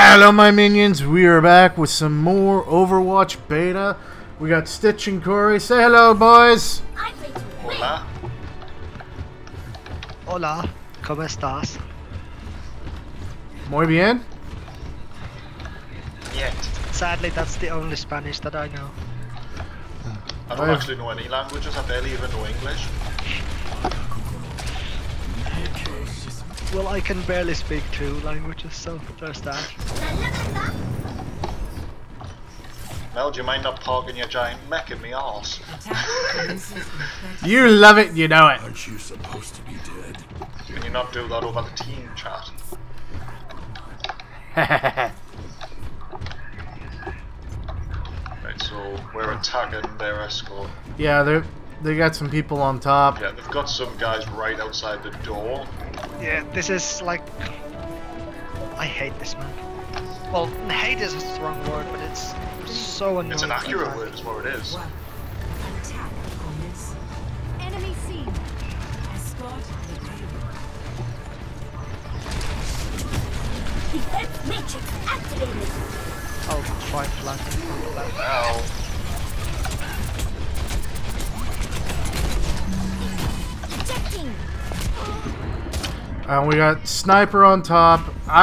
Hello my minions, we are back with some more Overwatch beta. We got Stitch and Corey. Say hello boys! Hola. Hola, ¿cómo estás? Muy bien? Yet. Sadly that's the only Spanish that I know. I don't actually know any languages, I barely even know English. Well, I can barely speak two languages, so there's that. Mel, do you mind not parking your giant mech in me arse? You love it, you know it. Aren't you supposed to be dead? Can you not do that over the team chat? Right, so we're attacking their escort. Yeah, they got some people on top. Yeah, they've got some guys right outside the door. Yeah, this is like... I hate this map. Well, hate is a strong word, but it's so annoying. It's an accurate word is what it is. Enemy seen. Escort the Earth Matrix activated. I'll try flanking from the left. Ow. We got sniper on top. I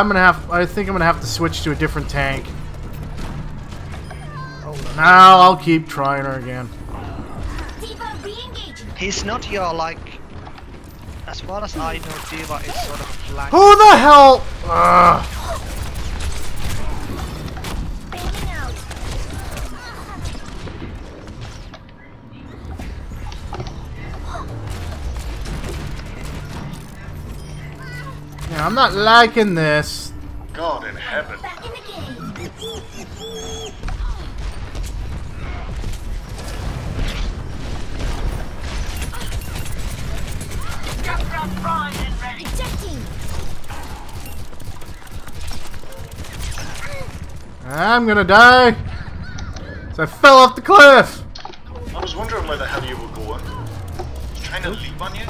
think I'm gonna have to switch to a different tank. Oh, no, I'll keep trying her again. D.Va re-engaging. He's not your like. As far as I know, D.Va is sort of like. Who the hell? I'm not liking this. God in heaven. Junkrat prime and ready. I'm gonna die. So I fell off the cliff. I was wondering where the hell you were going. I was trying to leap on you.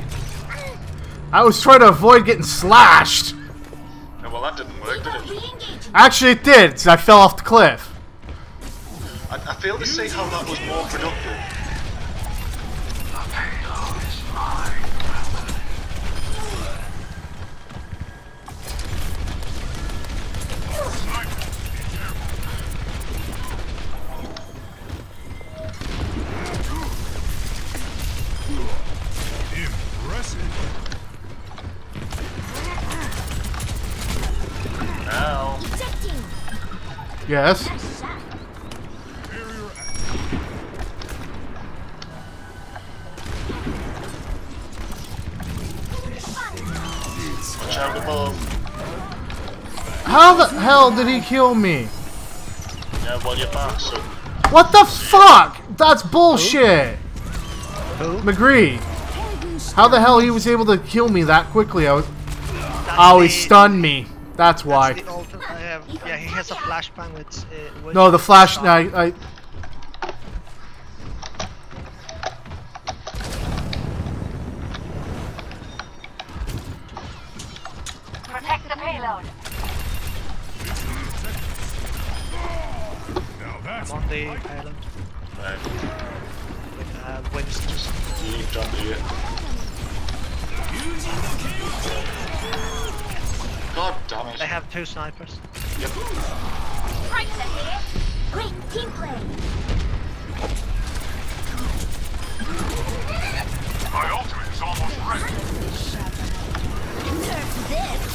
I was trying to avoid getting slashed! Yeah, well that didn't work, did it? Actually it did, so I fell off the cliff. I failed to see how that was more productive. Yes. How the hell did he kill me? Yeah, well, you're back, so. What the fuck? That's bullshit. Who? McCree. How the hell he was able to kill me that quickly? Oh, he stunned me. That's why. Yeah, he has a flashbang with no, the flash... No, I... Protect the payload. I'm on the payload. Right. With Winston's... You've done it. God damn it. They have two snipers. Yep. Right here. Great team play. My ultimate is almost ready. Nerf this.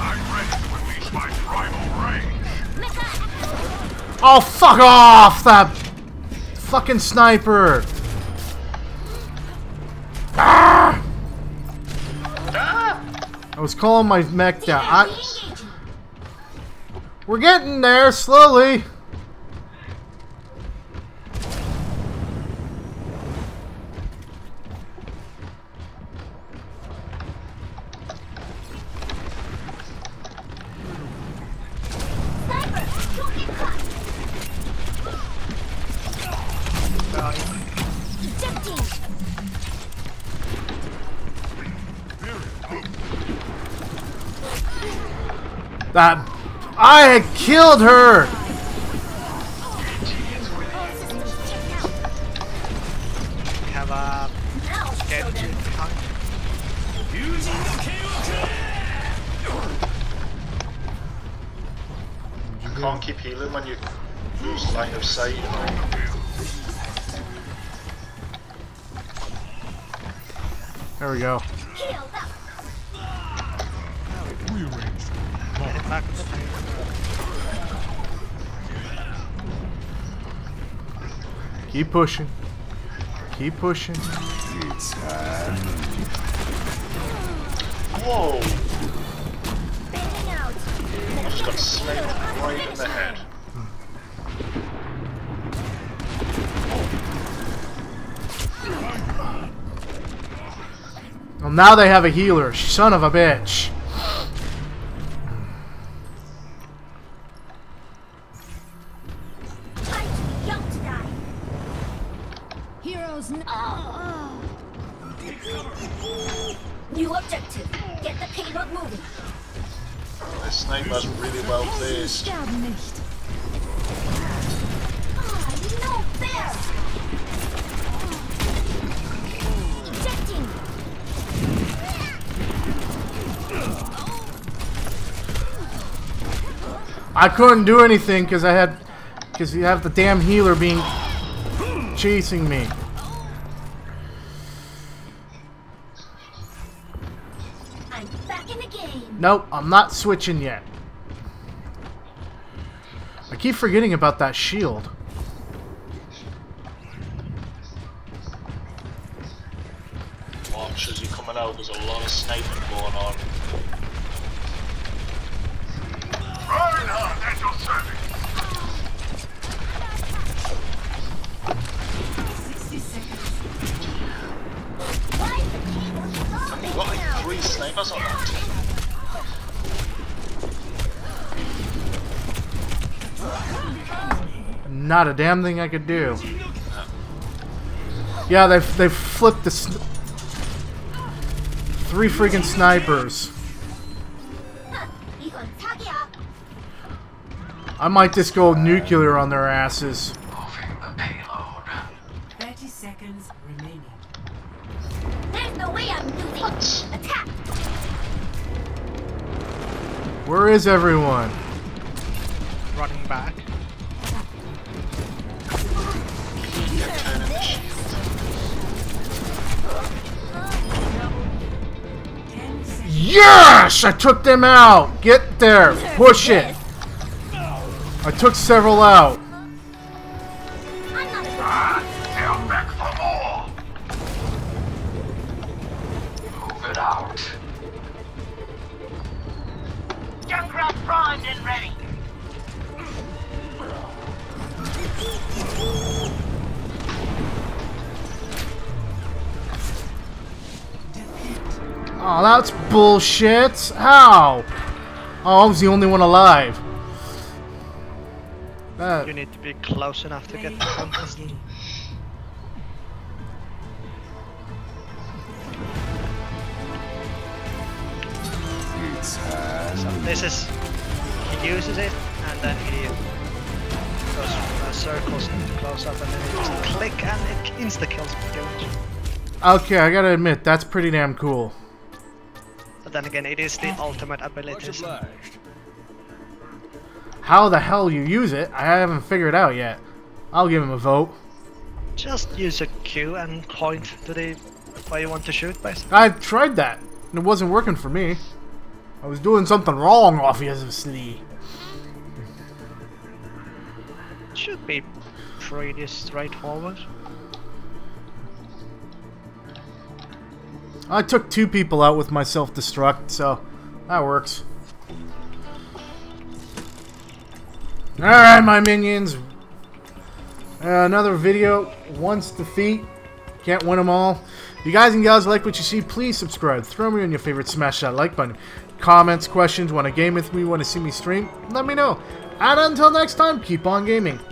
I'm ready to unleash my primal rage. Oh, fuck off! That fucking sniper! Ah! I was calling my mech down. We're getting there slowly. That I killed her! We have a... You can't keep healing when you lose line of sight. There we go. Keep pushing. Keep pushing. It's time. Whoa! I just got slammed right in the head. Well, now they have a healer. Son of a bitch. New objective. Get the payload moving. This sniper was really well placed. No fair. Injecting. I couldn't do anything because you have the damn healer being chasing me. Nope, I'm not switching yet. I keep forgetting about that shield. Watch as you're coming out, there's a lot of sniping going on. Reinhardt at your service! We've got like 3 snipers on that team. Not a damn thing I could do. Yeah, they've flipped the 3 freaking snipers. I might just go nuclear on their asses. Moving the payload. 30 seconds remaining. There's no way I'm losing. Attack. Where is everyone? Running back. Yes! I took them out! Get there! Push it! I took several out. Down back for more! Move it out. Junkrat primed and ready. Oh, that's bullshit! How? Oh, I was the only one alive. You need to be close enough to get the contest. So this is... He uses it, and then he goes circles into close-up, and then he just click, and it insta-kills pretty much. Okay, I gotta admit, that's pretty damn cool. But then again, it is the ultimate ability. How the hell you use it, I haven't figured out yet. I'll give him a vote. Just use a Q and point to the where you want to shoot, basically. I tried that, and it wasn't working for me. I was doing something wrong, obviously. It should be pretty straightforward. I took 2 people out with my self-destruct, so that works. Alright, my minions. Another video. Once defeat. Can't win them all. If you guys and gals like what you see, please subscribe. Throw me on your favorite. Smash that like button. Comments, questions, want to game with me, want to see me stream? Let me know. And until next time, keep on gaming.